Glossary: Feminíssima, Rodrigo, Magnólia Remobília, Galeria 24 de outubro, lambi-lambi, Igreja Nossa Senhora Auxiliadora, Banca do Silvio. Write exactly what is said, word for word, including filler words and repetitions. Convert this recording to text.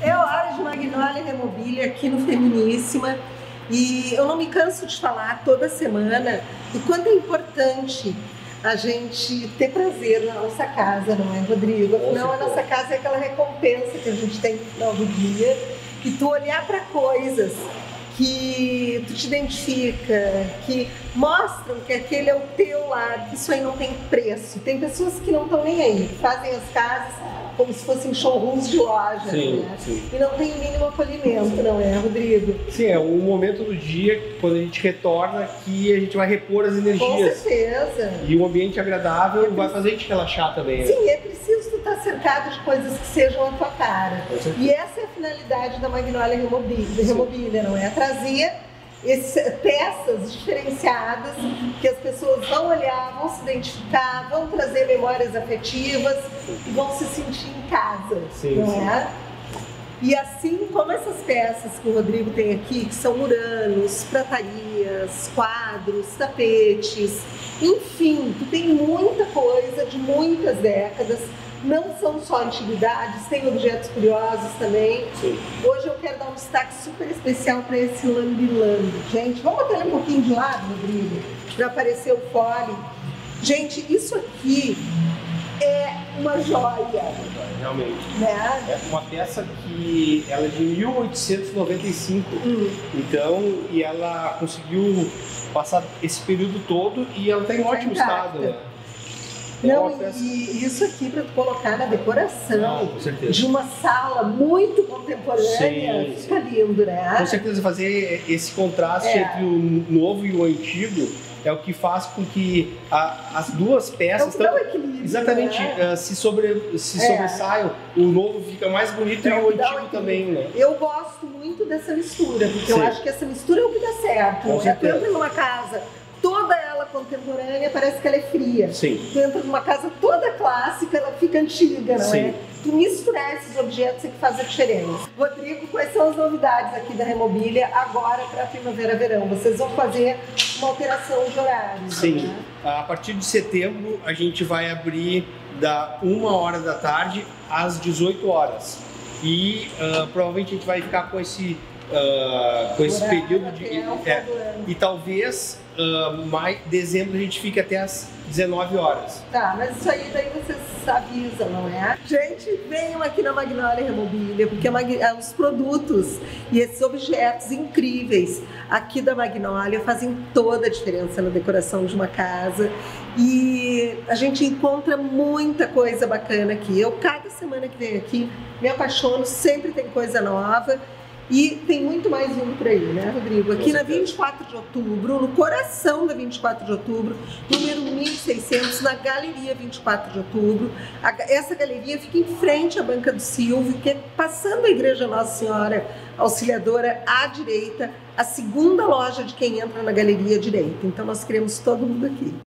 É hora de Magnólia Remobília aqui no Feminíssima. E eu não me canso de falar toda semana o quanto é importante a gente ter prazer na nossa casa, não é, Rodrigo? Afinal, a nossa casa é aquela recompensa que a gente tem no final do dia, que tu olhar para coisas que tu te identifica, que mostram que aquele é o teu lado. Isso aí não tem preço. Tem pessoas que não estão nem aí, fazem as casas como se fossem showrooms de loja, sim, né? Sim. E não tem o mínimo acolhimento, não é, Rodrigo? Sim, é um momento do dia, quando a gente retorna, que a gente vai repor as energias. Com certeza. E um ambiente agradável é vai fazer a gente relaxar também. Sim, né? É preciso tu estar cercado de coisas que sejam a tua cara. E essa é a finalidade da Magnólia Remobília, Remobília, não é? Trazer esse, peças diferenciadas que as pessoas vão olhar, vão se identificar, vão trazer memórias afetivas e vão se sentir em casa, sim, não é? Sim. E assim como essas peças que o Rodrigo tem aqui, que são muranos, pratarias, quadros, tapetes, enfim, que tem muita coisa de muitas décadas. Não são só antiguidades, tem objetos curiosos também. Sim. Hoje eu quero dar um destaque super especial para esse lambi-lambi. Gente, vamos botar ele um pouquinho de lado, Rodrigo, para aparecer o fole. Gente, isso aqui é uma joia. Realmente. Né? É uma peça que ela é de mil oitocentos e noventa e cinco. Hum. Então, e ela conseguiu passar esse período todo e ela está em ótimo estado, né? Não, e isso aqui para colocar na decoração ah, de uma sala muito contemporânea, sim, fica lindo, né? Com certeza, fazer esse contraste é. entre o novo e o antigo é o que faz com que a, as duas peças é tanto, exatamente, né? uh, se, sobre, se é. sobressaiam. O novo fica mais bonito é e o antigo também, né? Eu gosto muito dessa mistura, porque sim, eu acho que essa mistura é o que dá certo. Com é tanto numa casa toda ela contemporânea, parece que ela é fria. Sim. Tu entra numa casa toda clássica, ela fica antiga, não é? Tu misturar esses objetos é que faz a diferença. Rodrigo, quais são as novidades aqui da Remobília agora para primavera-verão? Vocês vão fazer uma alteração de horário. Sim. Né? A partir de setembro, a gente vai abrir da uma hora da tarde às dezoito horas. E uh, provavelmente a gente vai ficar com esse... Uh, com esse período de... É, e talvez uh, mais dezembro a gente fique até as dezenove horas. Tá, mas isso aí daí vocês avisam, não é? Gente, venham aqui na Magnólia Remobília, porque os produtos e esses objetos incríveis aqui da Magnólia fazem toda a diferença na decoração de uma casa. E a gente encontra muita coisa bacana aqui. Eu, cada semana que venho aqui, me apaixono, sempre tem coisa nova. E tem muito mais vindo por aí, né, Rodrigo? Aqui na vinte e quatro de outubro, no coração da vinte e quatro de outubro, número mil e seiscentos, na Galeria vinte e quatro de outubro. Essa galeria fica em frente à Banca do Silvio, que é passando a Igreja Nossa Senhora Auxiliadora à direita, a segunda loja de quem entra na galeria à direita. Então nós queremos todo mundo aqui.